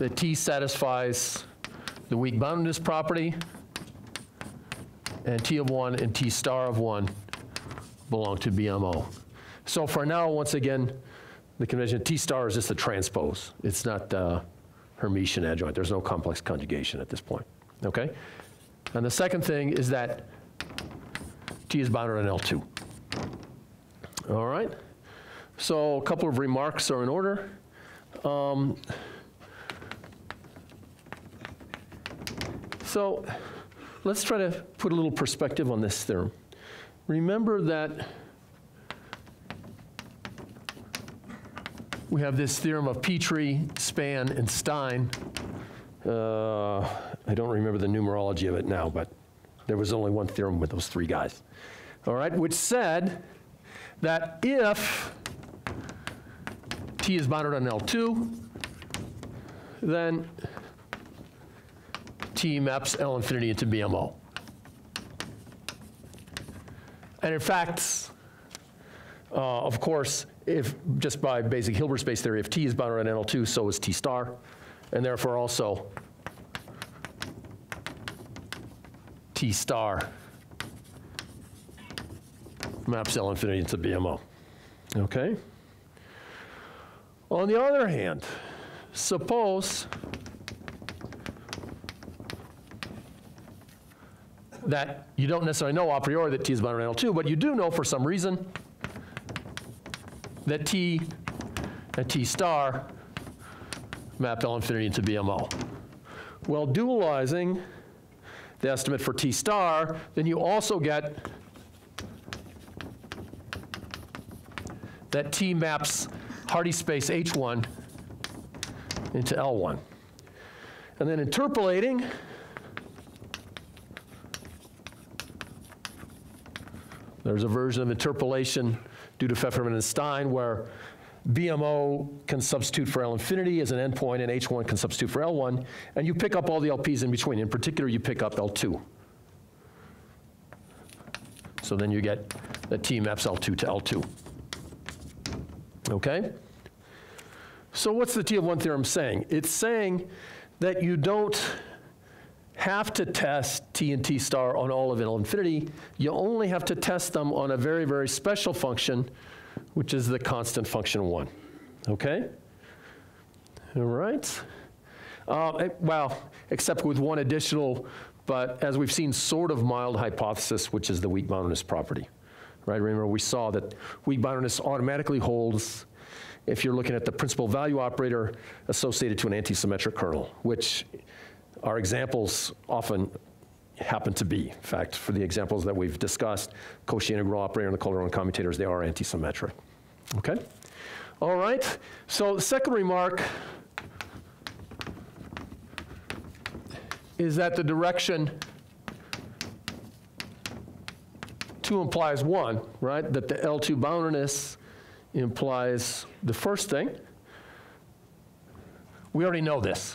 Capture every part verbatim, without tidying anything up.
the T satisfies the weak boundedness property, and T of one and T star of one belong to B M O. So for now, once again, the convention T star is just the transpose. It's not uh, Hermitian adjoint. There's no complex conjugation at this point, okay? And the second thing is that T is bounded on L two. All right, so a couple of remarks are in order. Um, so let's try to put a little perspective on this theorem. Remember that we have this theorem of Peetre, Spanne, and Stein. Uh, I don't remember the numerology of it now, but there was only one theorem with those three guys. All right, which said that if T is bounded on L two, then T maps L infinity into B M O. And in fact, uh, of course, if just by basic Hilbert space theory, if T is bounded on L two, so is T star, and therefore also T star maps L infinity into B M O, okay? On the other hand, suppose that you don't necessarily know a priori that T is bounded on L two, but you do know for some reason that T and T star map L infinity into B M O. Well, dualizing the estimate for T star, then you also get that T maps Hardy space H one into L one. And then interpolating, there's a version of interpolation due to Fefferman and Stein where B M O can substitute for L infinity as an endpoint and H one can substitute for L one, and you pick up all the L Ps in between. In particular, you pick up L two. So then you get that T maps L two to L two. Okay? So what's the T of one theorem saying? It's saying that you don't have to test T and T star on all of L infinity. You only have to test them on a very, very special function, which is the constant function one. Okay? All right? Uh, well, except with one additional, but as we've seen, sort of mild hypothesis, which is the weak boundedness property. Right? Remember, we saw that weak boundedness automatically holds if you're looking at the principal value operator associated to an antisymmetric kernel, which our examples often happen to be. In fact, for the examples that we've discussed, Cauchy integral operator and the Calderon commutators, they are antisymmetric. Okay? All right. So the second remark is that the direction two implies one, right? That the L two boundedness implies the first thing. We already know this.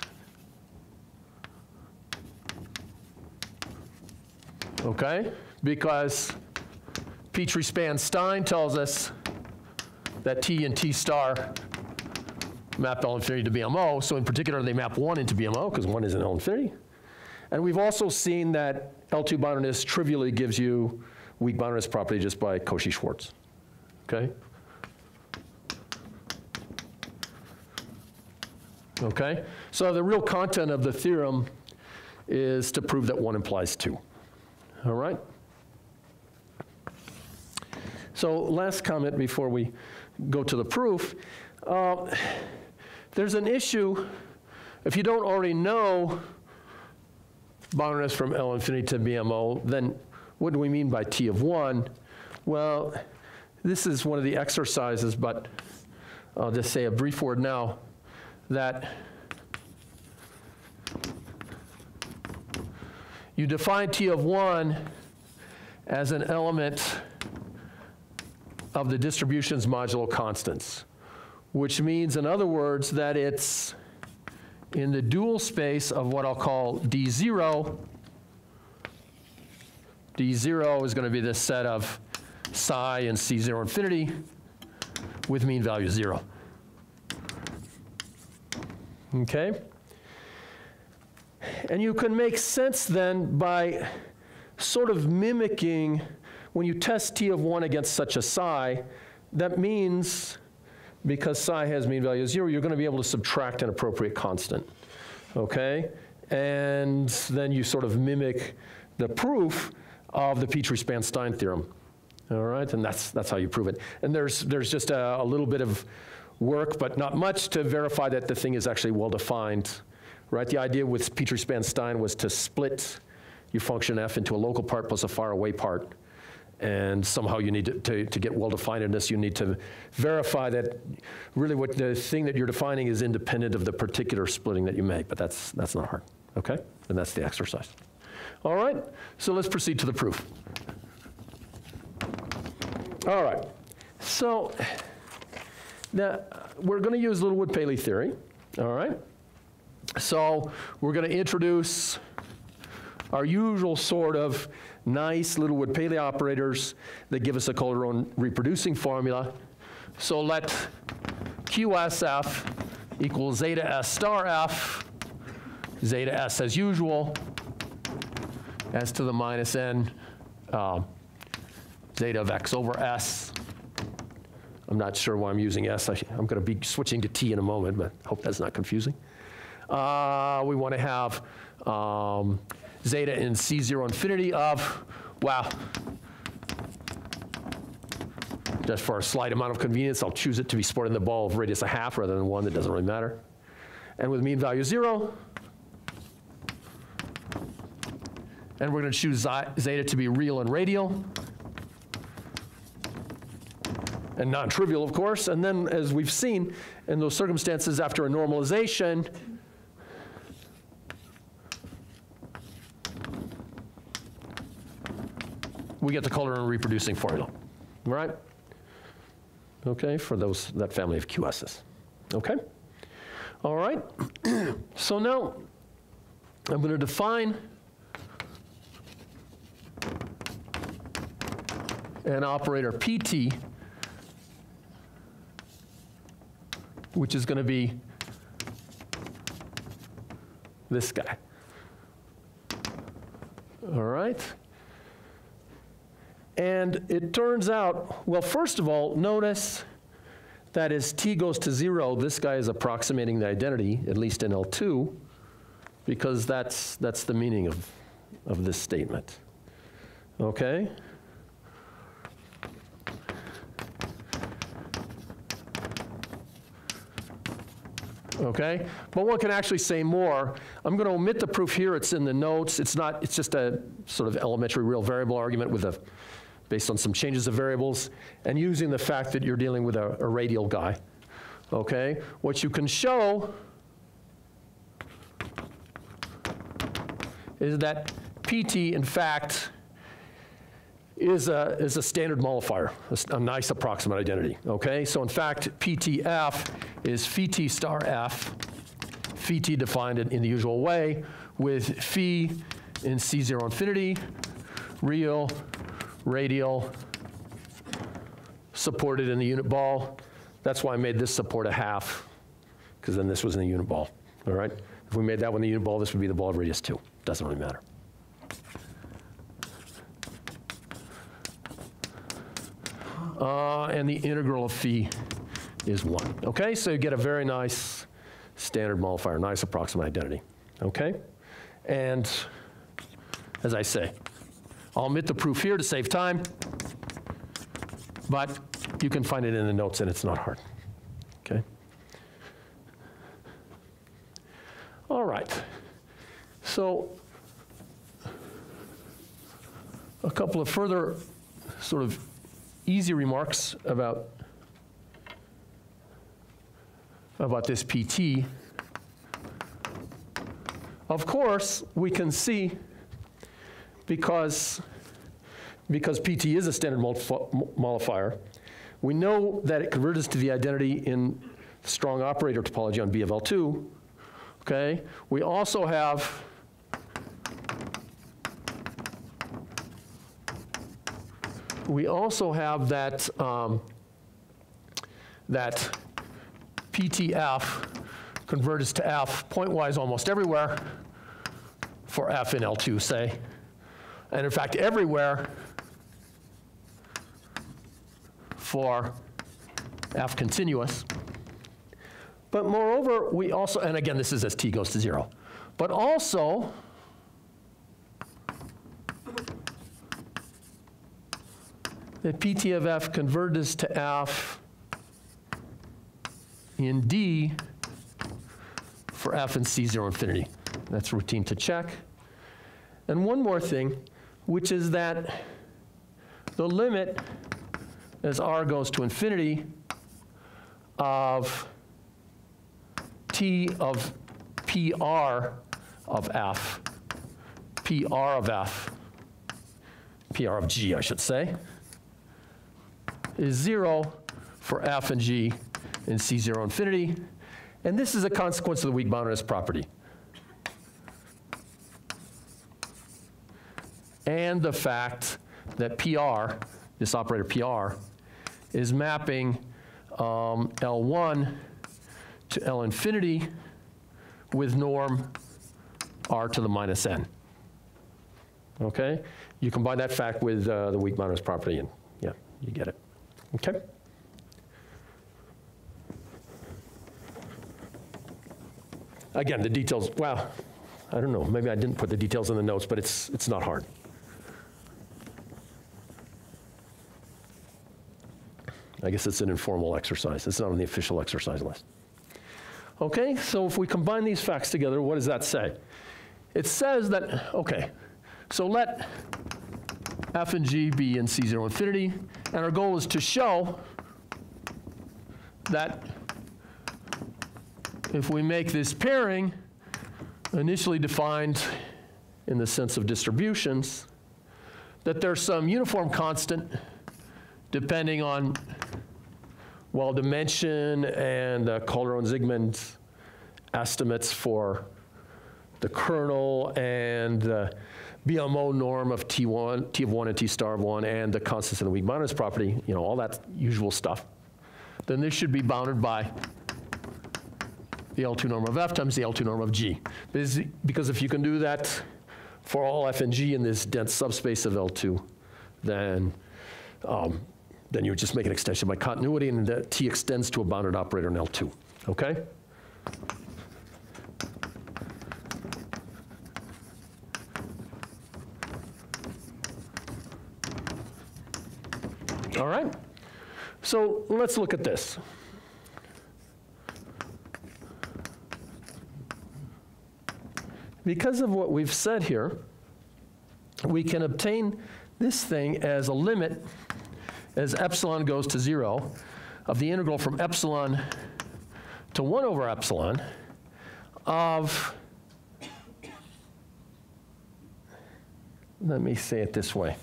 Okay? Because Peetre, Spanne, Stein tells us that T and T star map L infinity to B M O. So in particular, they map one into B M O because one is in L infinity. And we've also seen that L two boundedness trivially gives you weak boundedness property just by Cauchy-Schwarz, okay? Okay, so the real content of the theorem is to prove that one implies two, all right? So last comment before we go to the proof. Uh, there's an issue, if you don't already know boundedness from L infinity to B M O, then what do we mean by T of one? Well, this is one of the exercises, but I'll just say a brief word now that you define T of one as an element of the distribution's modulo constants, which means, in other words, that it's in the dual space of what I'll call D zero. D zero is going to be this set of psi and C zero infinity with mean value zero. Okay? And you can make sense then by sort of mimicking when you test T of one against such a psi, that means, because psi has mean value of zero, you're going to be able to subtract an appropriate constant, okay? And then you sort of mimic the proof of the Peetre-Spanne-Stein theorem, all right? And that's, that's how you prove it. And there's, there's just a, a little bit of work, but not much, to verify that the thing is actually well-defined, right? The idea with Peetre-Spanne-Stein was to split your function f into a local part plus a faraway part. And somehow you need to, to, to get well-definedness, you need to verify that really what the thing that you're defining is independent of the particular splitting that you make, but that's, that's not hard, okay? And that's the exercise. All right, so let's proceed to the proof. All right, so now we're gonna use Littlewood-Paley theory, all right? So we're gonna introduce our usual sort of nice Littlewood-Paley operators that give us a Calderon reproducing formula. So let Q S F equals zeta S star F, zeta S as usual, S to the minus N, uh, zeta of X over S. I'm not sure why I'm using S. I I'm going to be switching to T in a moment, but I hope that's not confusing. Uh, we want to have um, zeta in C zero infinity of, wow, just for a slight amount of convenience, I'll choose it to be sporting the ball of radius a half rather than one, that doesn't really matter. And with mean value zero, and we're gonna choose zeta to be real and radial, and non-trivial, of course, and then as we've seen, in those circumstances after a normalization, we get the Calderon reproducing formula, right? Okay, for those, that family of Q S's, okay? All right, so now I'm gonna define an operator P T, which is gonna be this guy, all right? And it turns out, well, first of all, notice that as t goes to zero, this guy is approximating the identity, at least in L two, because that's, that's the meaning of, of this statement, okay? Okay, but one can actually say more. I'm gonna omit the proof here, it's in the notes, it's not, it's just a sort of elementary real variable argument with a, based on some changes of variables, and using the fact that you're dealing with a, a radial guy, okay? What you can show is that P T, in fact, is a, is a standard mollifier, a, a nice approximate identity, okay? So in fact, P T F is phi t star F, phi t defined in, in the usual way, with phi in C zero infinity, real, radial, supported in the unit ball. That's why I made this support a half, because then this was in the unit ball, all right? If we made that one the unit ball, this would be the ball of radius two. Doesn't really matter. Uh, and the integral of phi is one, okay? So you get a very nice standard mollifier, nice approximate identity, okay? And as I say, I'll omit the proof here to save time, but you can find it in the notes and it's not hard, okay? All right, so a couple of further sort of easy remarks about, about this P T. Of course, we can see, because, because P T is a standard mollifier, we know that it converges to the identity in strong operator topology on B of L two, okay? We also have We also have that, um, that P T F converges to F pointwise almost everywhere, for F in L two, say. And in fact, everywhere for F continuous. But moreover, we also, and again, this is as t goes to zero, but also the P T of F converges to F in D for F in C zero infinity. That's routine to check. And one more thing, which is that the limit as R goes to infinity of T of P R of F, P R of F, P R of G, I should say, is zero for F and G in C zero infinity. And this is a consequence of the weak boundedness property. And the fact that P R, this operator P R, is mapping um, L one to L infinity with norm R to the minus N. Okay? You combine that fact with uh, the weak boundedness property and yeah, you get it. Okay? Again, the details, wow, I don't know, maybe I didn't put the details in the notes, but it's, it's not hard. I guess it's an informal exercise. It's not on the official exercise list. Okay, so if we combine these facts together, what does that say? It says that, okay, so let F and G be in C zero infinity, and our goal is to show that if we make this pairing initially defined in the sense of distributions, that there's some uniform constant depending on, well, dimension and uh, Calderón-Zygmund estimates for the kernel and uh, B M O norm of T one, T of one and T star of one, and the constants of the weak boundedness property, you know, all that usual stuff, then this should be bounded by the L two norm of F times the L two norm of G. Because if you can do that for all F and G in this dense subspace of L two, then, um, then you would just make an extension by continuity, and that T extends to a bounded operator in L two, okay? All right, so let's look at this. Because of what we've said here, we can obtain this thing as a limit as epsilon goes to zero of the integral from epsilon to one over epsilon of, let me say it this way,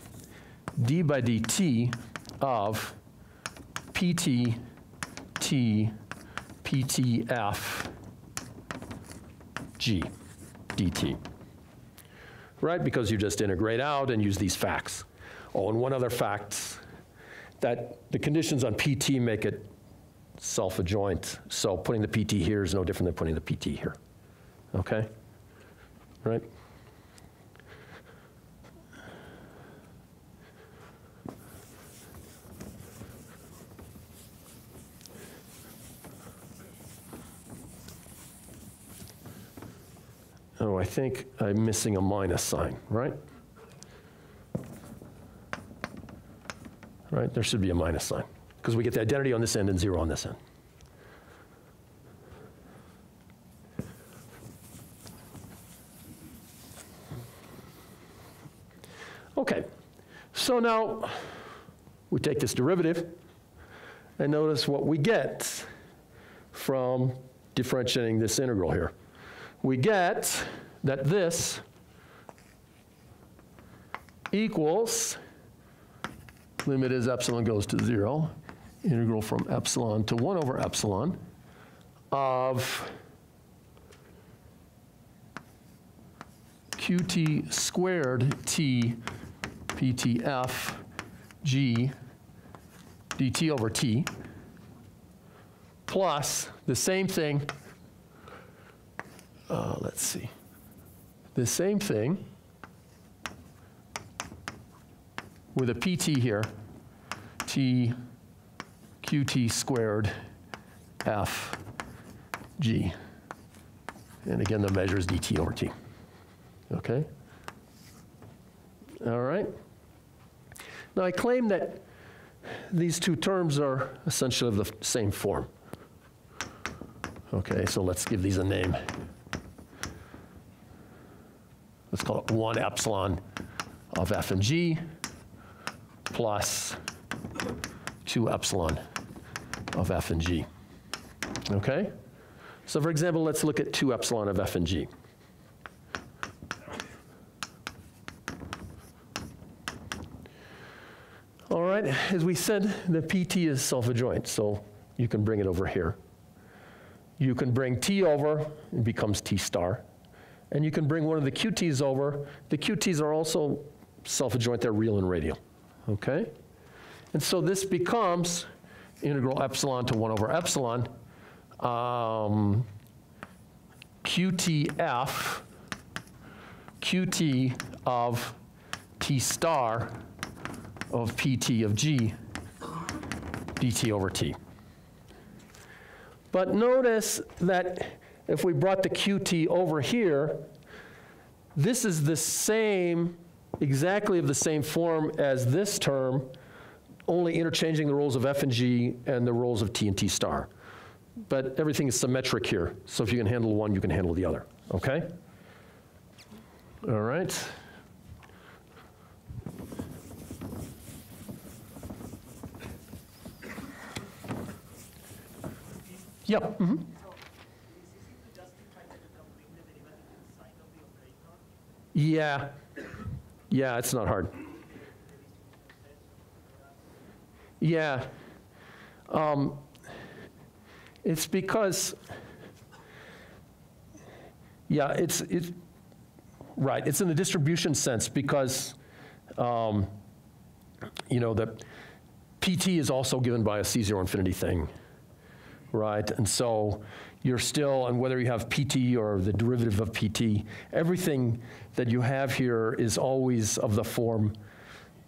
d by dt of pt t pt f g. dt, right? Because you just integrate out and use these facts. Oh, and one other fact, that the conditions on P T make it self-adjoint, so putting the P T here is no different than putting the P T here, okay? Right? Oh, I think I'm missing a minus sign, right? Right, there should be a minus sign, because we get the identity on this end and zero on this end. Okay, so now we take this derivative and notice what we get from differentiating this integral here. We get that this equals, limit as epsilon goes to zero, integral from epsilon to one over epsilon of qt squared t ptf g dt over t plus the same thing. Uh, let's see, the same thing with a P T here, T Q T squared F G. And again, the measure is dt over t. Okay? All right? Now, I claim that these two terms are essentially of the same form. Okay, so let's give these a name. Let's call it one epsilon of F and G plus two epsilon of F and G. Okay? So for example, let's look at two epsilon of F and G. All right, as we said, the P T is self-adjoint, so you can bring it over here. You can bring T over, it becomes T star. And you can bring one of the Q Ts over. The Q Ts are also self-adjoint, they're real and radial, okay? And so this becomes integral epsilon to one over epsilon, um, Q T F, Q T of T star of P T of G, dt over T. But notice that if we brought the Q T over here, this is the same, exactly of the same form as this term, only interchanging the roles of F and G and the roles of T and T star. But everything is symmetric here, so if you can handle one, you can handle the other, okay? All right. Yep. Mm-hmm. Yeah, yeah, it's not hard. Yeah, um, it's because, yeah, it's, it's, right, it's in the distribution sense because, um, you know, the P T is also given by a C zero infinity thing, right? And so you're still, and whether you have P T or the derivative of P T, everything that you have here is always of the form,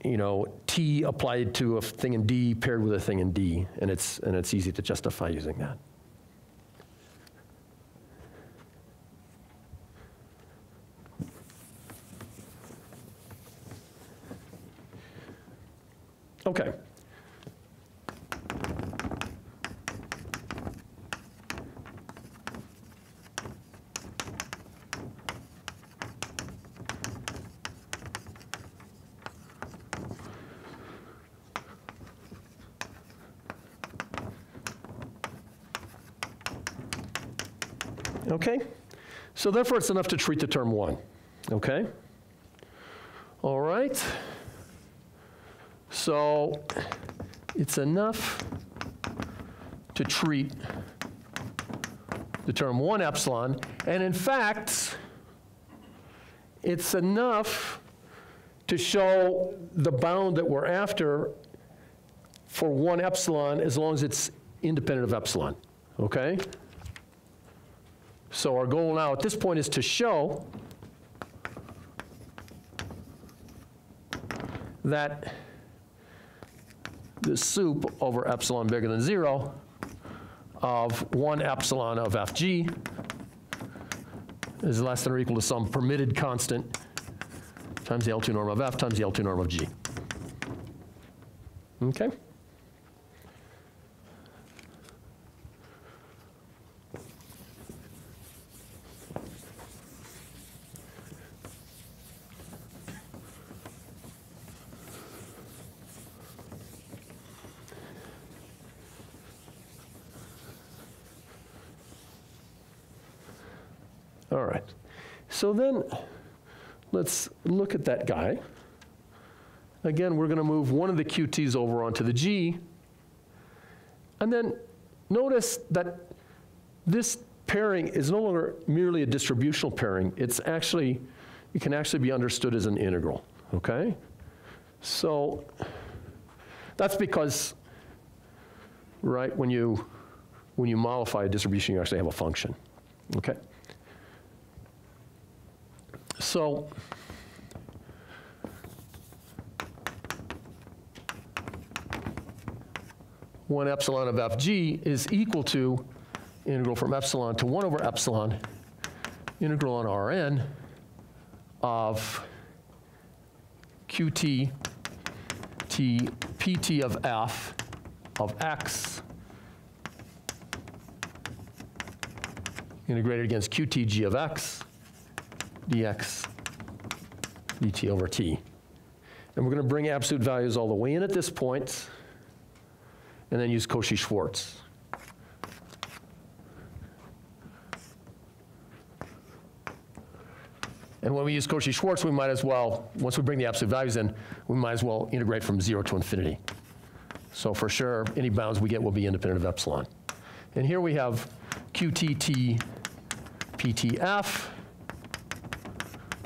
you know, T applied to a thing in D paired with a thing in D, and it's, and it's easy to justify using that. Okay. Okay, so therefore it's enough to treat the term one, okay? All right, so it's enough to treat the term one epsilon, and in fact, it's enough to show the bound that we're after for one epsilon as long as it's independent of epsilon, okay? So our goal now at this point is to show that the soup over epsilon bigger than zero of one epsilon of F G is less than or equal to some permitted constant times the L two norm of F times the L two norm of G. Okay? All right, so then let's look at that guy. Again, we're gonna move one of the Q Ts over onto the G. And then notice that this pairing is no longer merely a distributional pairing. It's actually, it can actually be understood as an integral, okay? So that's because, right, when you, when you modify a distribution, you actually have a function, okay? So when epsilon of F G is equal to integral from epsilon to one over epsilon integral on Rn of Qt T Pt of F of X integrated against Qt G of X dx dt over t. And we're going to bring absolute values all the way in at this point, and then use Cauchy-Schwarz. And when we use Cauchy-Schwarz, we might as well, once we bring the absolute values in, we might as well integrate from zero to infinity. So for sure, any bounds we get will be independent of epsilon. And here we have Qtt Ptf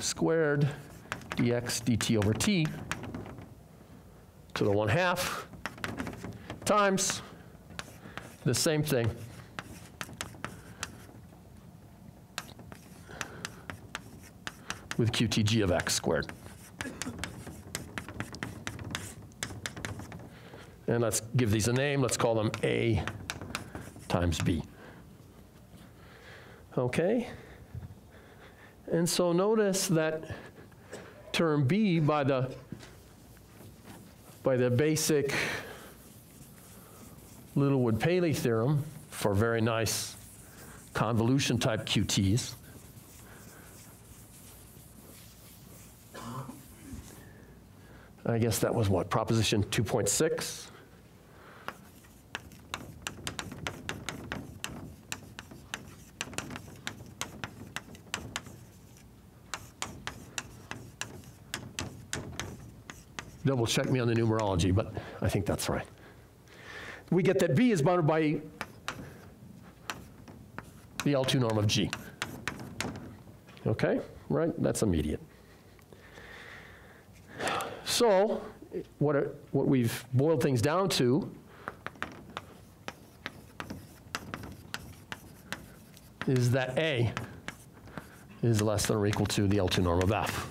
squared dx dt over t to the one half times the same thing, with Qtg of x squared. And let's give these a name. Let's call them A times B. OK? And so notice that term B by the, by the basic Littlewood-Paley theorem for very nice convolution type Qts I guess that was what, proposition two point six? Double check me on the numerology, but I think that's right. We get that B is bounded by the L two norm of G. OK, right? That's immediate. So what, are, what we've boiled things down to is that A is less than or equal to the L two norm of F.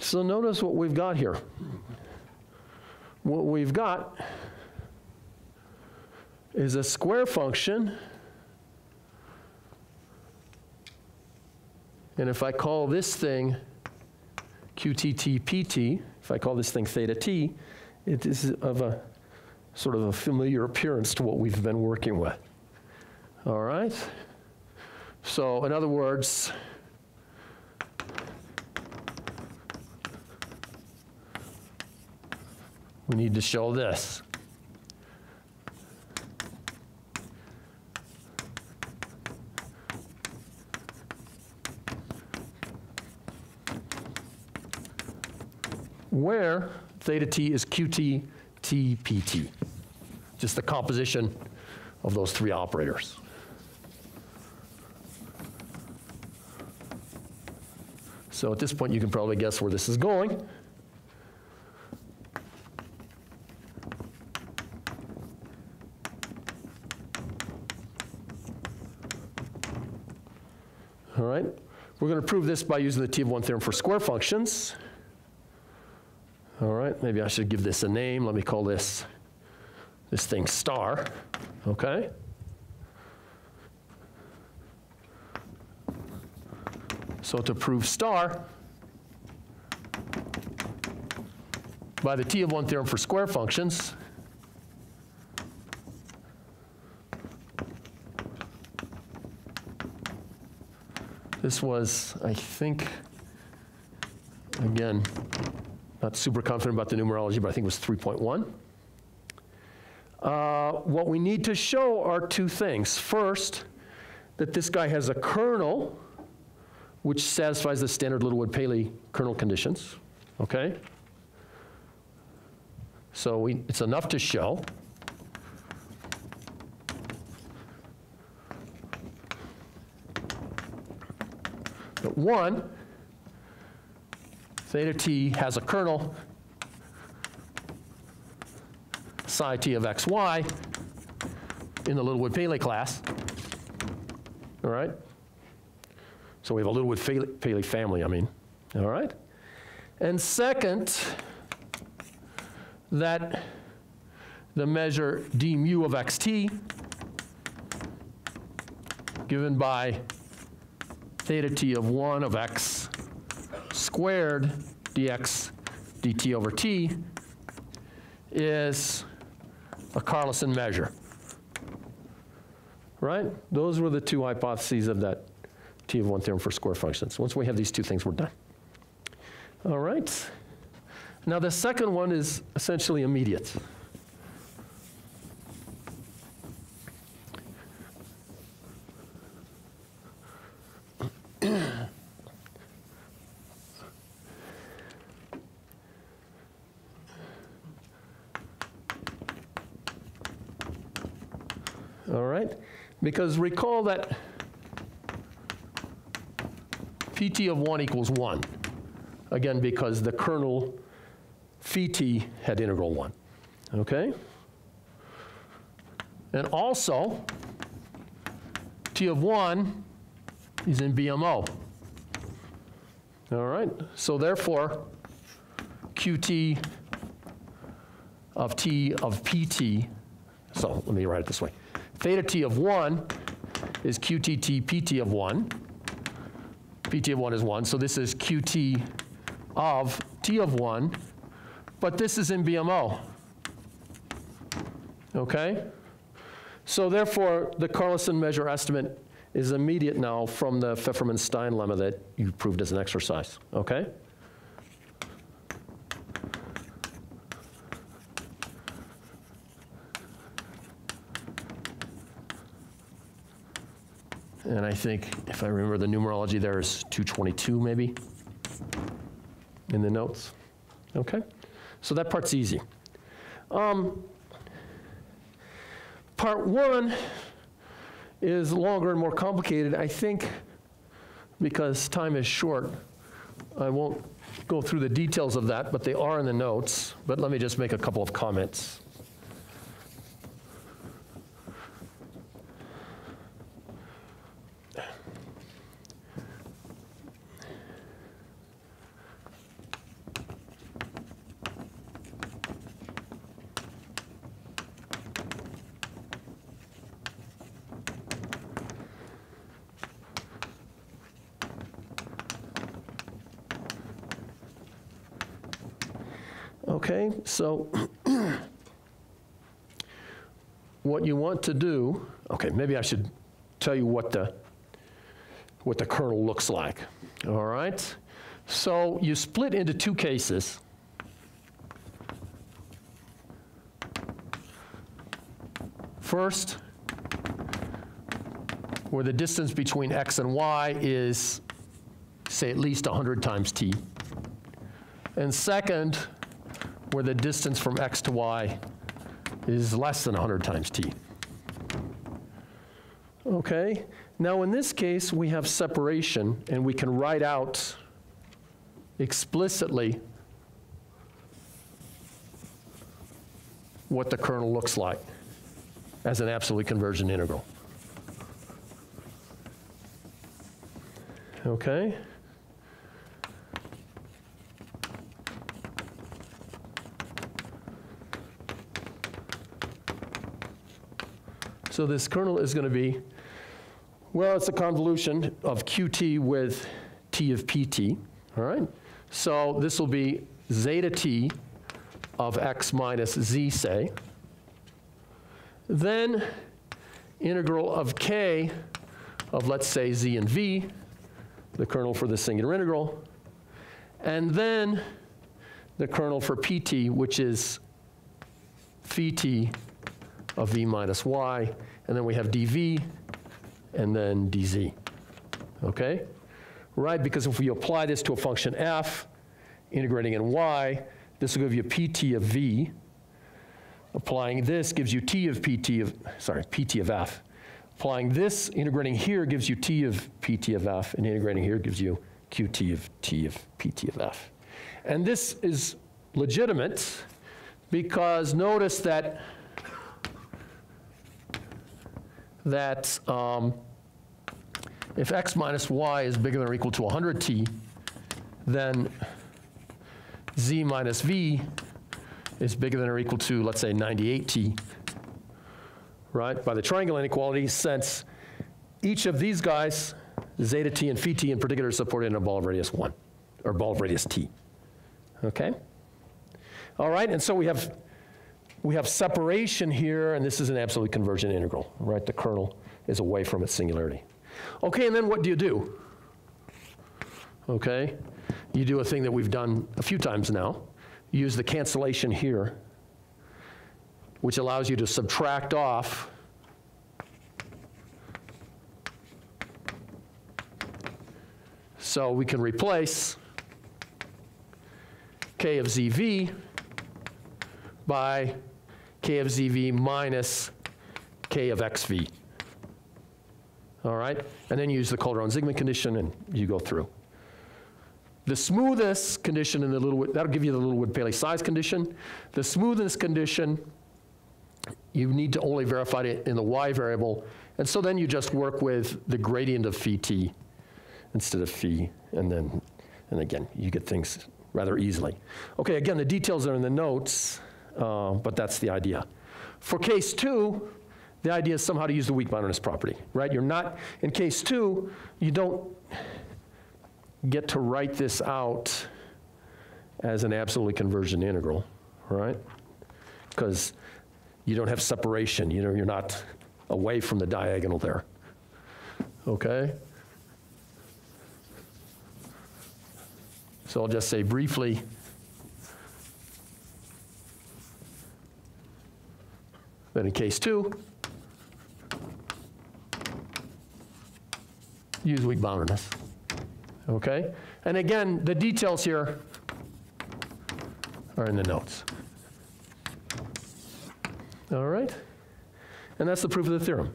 So notice what we've got here. What we've got is a square function. And if I call this thing Qtt Pt, if I call this thing theta t, it is of a sort of a familiar appearance to what we've been working with. All right? So in other words, we need to show this. Where theta t is Qt t pt, just the composition of those three operators. So at this point, you can probably guess where this is going. All right, we're going to prove this by using the T of one theorem for square functions. All right, maybe I should give this a name. Let me call this, this thing star, OK? So to prove star by the T of one theorem for square functions, this was, I think, again, not super confident about the numerology, but I think it was three point one. Uh, what we need to show are two things. First, that this guy has a kernel which satisfies the standard Littlewood-Paley kernel conditions. Okay? So we, it's enough to show that one, theta t has a kernel psi t of xy in the Littlewood-Paley class. All right? So we have a Littlewood-Paley family, I mean, all right? And second, that the measure d mu of xt given by theta t of one of x squared dx dt over t is a Carleson measure, right? Those were the two hypotheses of that T of one theorem for square functions. Once we have these two things, we're done. All right. Now the second one is essentially immediate. All right, because recall that Pt of one equals one, again, because the kernel phi t had integral one, okay? And also, T of one is in B M O, all right? So therefore, Qt of T of Pt, so let me write it this way. Theta T of one is Qtt Pt of one. Pt of one is one, so this is Qt of T of one, but this is in B M O, okay? So therefore, the Carleson measure estimate is immediate now from the Fefferman-Stein lemma that you proved as an exercise, okay? And I think, if I remember the numerology, there is two twenty-two maybe in the notes. Okay? So that part's easy. Um, part one is longer and more complicated. I think because time is short, I won't go through the details of that, but they are in the notes. But let me just make a couple of comments. Okay, so what you want to do, okay, maybe I should tell you what the, what the kernel looks like, all right? So you split into two cases. First, where the distance between x and y is, say, at least one hundred times t. And second, where the distance from x to y is less than one hundred times t. Okay, now in this case we have separation and we can write out explicitly what the kernel looks like as an absolute convergent integral. Okay. So this kernel is going to be, well, it's a convolution of Qt with T of Pt, all right? So this will be zeta t of x minus z, say. Then integral of k of, let's say, z and v, the kernel for the singular integral. And then the kernel for Pt, which is phi t of v minus y, and then we have dv, and then dz, okay? Right, because if we apply this to a function f, integrating in y, this will give you pt of v. Applying this gives you t of pt of, sorry, pt of f. Applying this, integrating here gives you t of pt of f, and integrating here gives you qt of t of pt of f. And this is legitimate because notice that that um, if x minus y is bigger than or equal to one hundred t, then z minus v is bigger than or equal to, let's say, ninety-eight t, right? By the triangle inequality, since each of these guys, zeta t and phi t in particular, is supported in a ball of radius one, or ball of radius t, okay? All right, and so we have, we have separation here, and this is an absolute convergent integral, right? The kernel is away from its singularity. Okay, and then what do you do? Okay, you do a thing that we've done a few times now. Use the cancellation here, which allows you to subtract off so we can replace k of zv by k of zv minus k of xv. All right? And then use the Calderón-Zygmund condition, and you go through. The smoothness condition in the Littlewood, that'll give you the Littlewood-Paley size condition. The smoothness condition, you need to only verify it in the y variable, and so then you just work with the gradient of phi t instead of phi, and then, and again, you get things rather easily. Okay, again, the details are in the notes, uh, but that's the idea. For case two, the idea is somehow to use the weak boundedness property, right? You're not, in case two, you don't get to write this out as an absolutely convergent integral, right? Because you don't have separation, you know, you're not away from the diagonal there, okay? So I'll just say briefly, that in case two, use weak boundedness, okay? And again, the details here are in the notes. All right? And that's the proof of the theorem,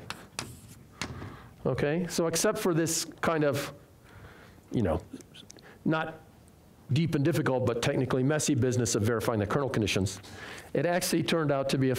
okay? So except for this kind of, you know, not deep and difficult, but technically messy business of verifying the kernel conditions, it actually turned out to be a